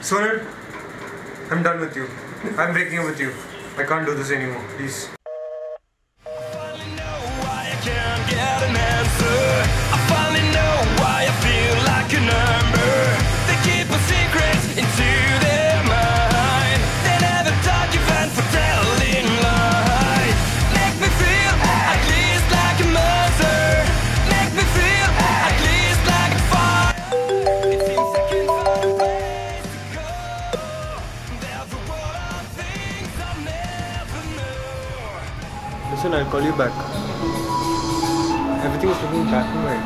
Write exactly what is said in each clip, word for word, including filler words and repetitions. Sonal, I'm done with you. I'm breaking up with you. I can't do this anymore. Please. Listen, I'll call you back. Everything is looking black and white.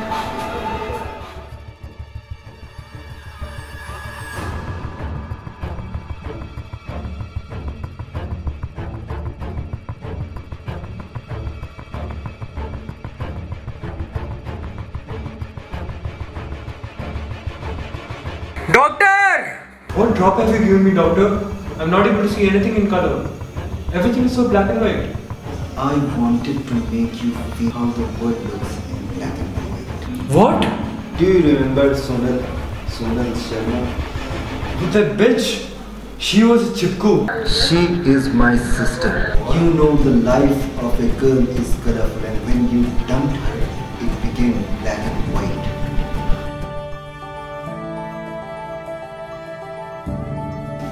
Doctor! What drop have you given me, doctor? I'm not able to see anything in color. Everything is so black and white. I wanted to make you feel how the world looks in black and white. What? Do you remember Sonal, Sonal Sharma? With that bitch? She was a chipko. She is my sister. You know the life of a girl is colorful, and when you dumped her, it became black and white.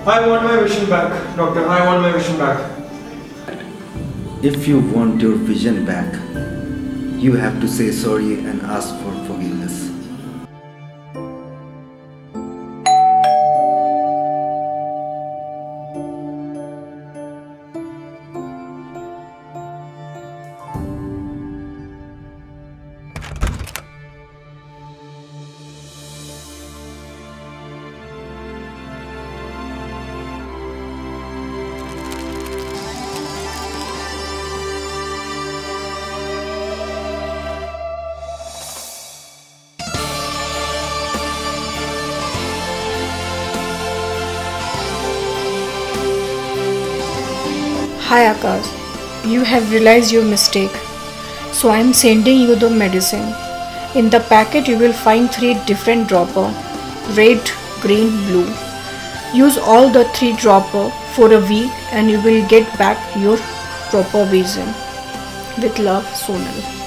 I want my vision back, doctor. I want my vision back. If you want your vision back, you have to say sorry and ask for forgiveness. Hi Akash, you have realized your mistake, so I am sending you the medicine. In the packet you will find three different dropper, red, green, blue. Use all the three dropper for a week and you will get back your proper vision. With love, Sonal.